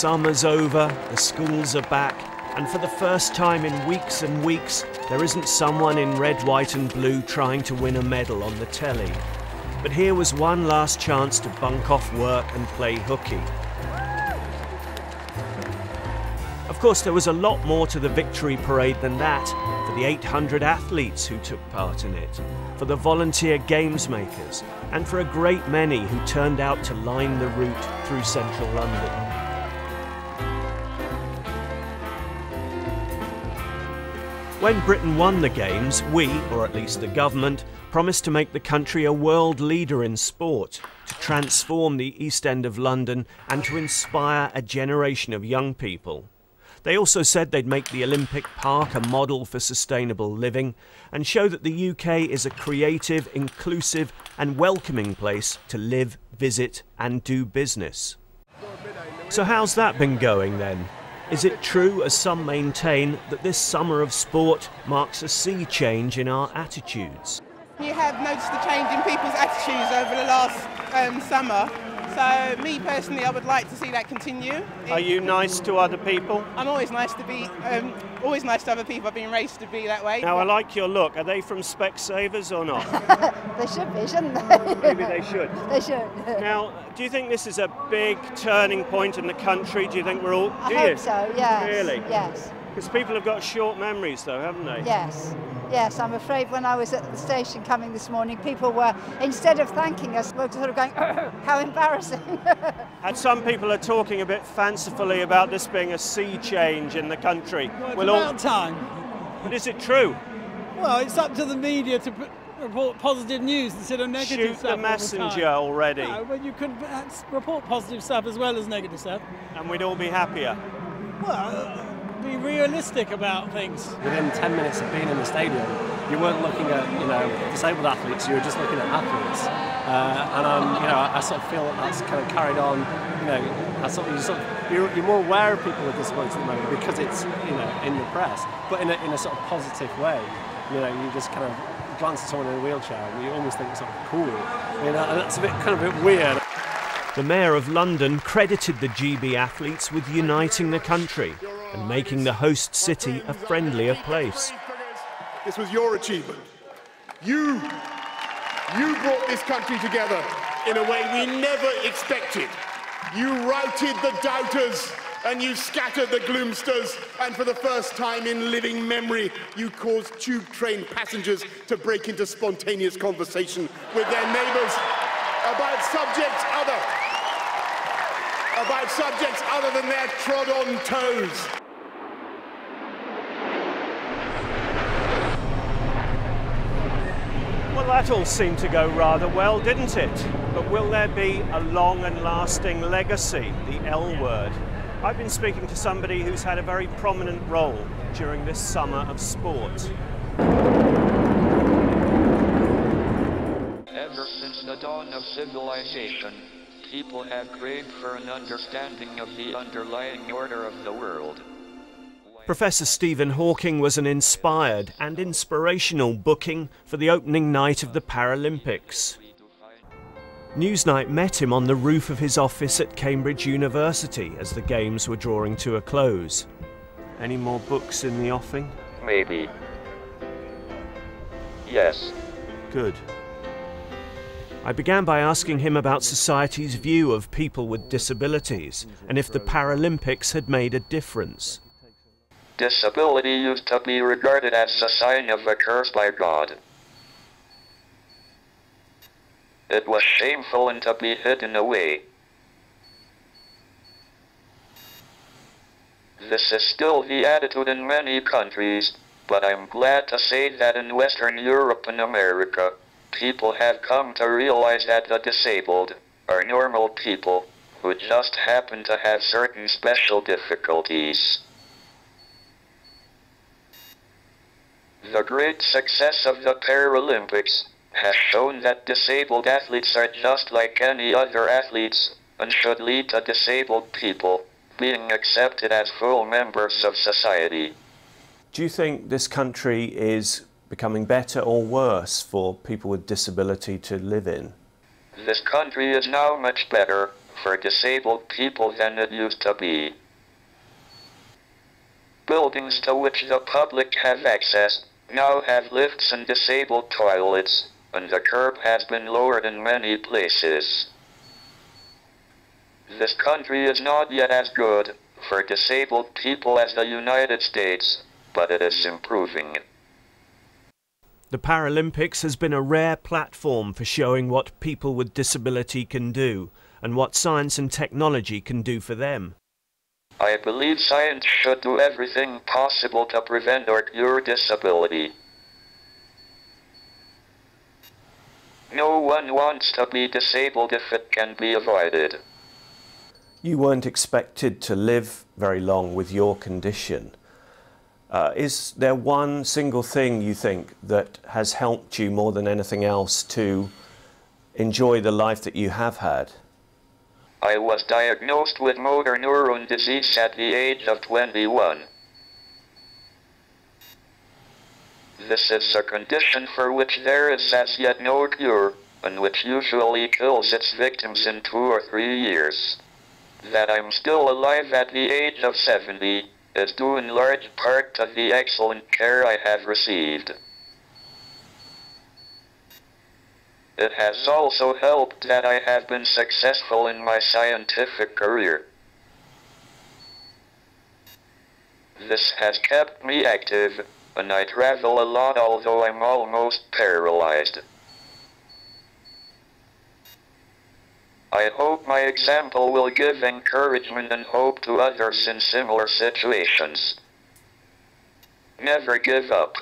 summer's over, the schools are back, and for the first time in weeks and weeks, there isn't someone in red, white and blue trying to win a medal on the telly. But here was one last chance to bunk off work and play hooky. Of course, there was a lot more to the victory parade than that, for the 800 athletes who took part in it, for the volunteer games makers, and for a great many who turned out to line the route through central London. When Britain won the Games, we, or at least the government, promised to make the country a world leader in sport, to transform the East End of London and to inspire a generation of young people. They also said they'd make the Olympic Park a model for sustainable living and show that the UK is a creative, inclusive and welcoming place to live, visit and do business. So how's that been going then? Is it true, as some maintain, that this summer of sport marks a sea change in our attitudes? You have noticed the change in people's attitudes over the last summer. So me personally, I would like to see that continue. Are you nice to other people? I'm always nice to other people. I've been raised to be that way. Now, I like your look. Are they from Specsavers or not? They should be, shouldn't they? Maybe they should. They should. Now, do you think this is a big turning point in the country? Do you think we're all... I hope so, yes. Really? Yes. Because people have got short memories, though, haven't they? Yes. Yes, I'm afraid when I was at the station coming this morning, people were, instead of thanking us, were sort of going, oh, how embarrassing. And some people are talking a bit fancifully about this being a sea change in the country. Well, it's about time. But is it true? Well, it's up to the media to report positive news instead of negative stuff. Shoot the messenger already. No, well, you could report positive stuff as well as negative stuff. And we'd all be happier. Well... be realistic about things. Within 10 minutes of being in the stadium, you weren't looking at, you know, disabled athletes, you were just looking at athletes. You know, I sort of feel that that's kind of carried on, you know, you're more aware of people with disabilities at the moment because it's, you know, in the press, but in a sort of positive way. You know, you just kind of glance at someone in a wheelchair and you almost think it's sort of cool. You know, and that's a bit, kind of a bit weird. The Mayor of London credited the GB athletes with uniting the country and making the host city a friendlier place. This was your achievement. You brought this country together in a way we never expected. You routed the doubters and you scattered the gloomsters, and for the first time in living memory, you caused tube train passengers to break into spontaneous conversation with their neighbours about subjects other than their trod on toes. Well, that all seemed to go rather well, didn't it? But will there be a long and lasting legacy, the L word? I've been speaking to somebody who's had a very prominent role during this summer of sport. Ever since the dawn of civilization, people have craved for an understanding of the underlying order of the world. Professor Stephen Hawking was an inspired and inspirational booking for the opening night of the Paralympics. Newsnight met him on the roof of his office at Cambridge University as the Games were drawing to a close. Any more books in the offing? Maybe. Yes. Good. I began by asking him about society's view of people with disabilities and if the Paralympics had made a difference. Disability used to be regarded as a sign of a curse by God. It was shameful and to be hidden away. This is still the attitude in many countries, but I'm glad to say that in Western Europe and America, people have come to realize that the disabled are normal people who just happen to have certain special difficulties. The great success of the Paralympics has shown that disabled athletes are just like any other athletes and should lead to disabled people being accepted as full members of society. Do you think this country is becoming better or worse for people with disability to live in? This country is now much better for disabled people than it used to be. Buildings to which the public have access now have lifts and disabled toilets, and the curb has been lowered in many places. This country is not yet as good for disabled people as the United States, but it is improving. The Paralympics has been a rare platform for showing what people with disability can do and what science and technology can do for them. I believe science should do everything possible to prevent or cure disability. No one wants to be disabled if it can be avoided. You weren't expected to live very long with your condition. Is there one single thing you think that has helped you more than anything else to enjoy the life that you have had? I was diagnosed with motor neuron disease at the age of 21. This is a condition for which there is as yet no cure, and which usually kills its victims in 2 or 3 years. That I'm still alive at the age of 70 is due in large part to the excellent care I have received. It has also helped that I have been successful in my scientific career. This has kept me active, and I travel a lot although I'm almost paralyzed. I hope my example will give encouragement and hope to others in similar situations. Never give up.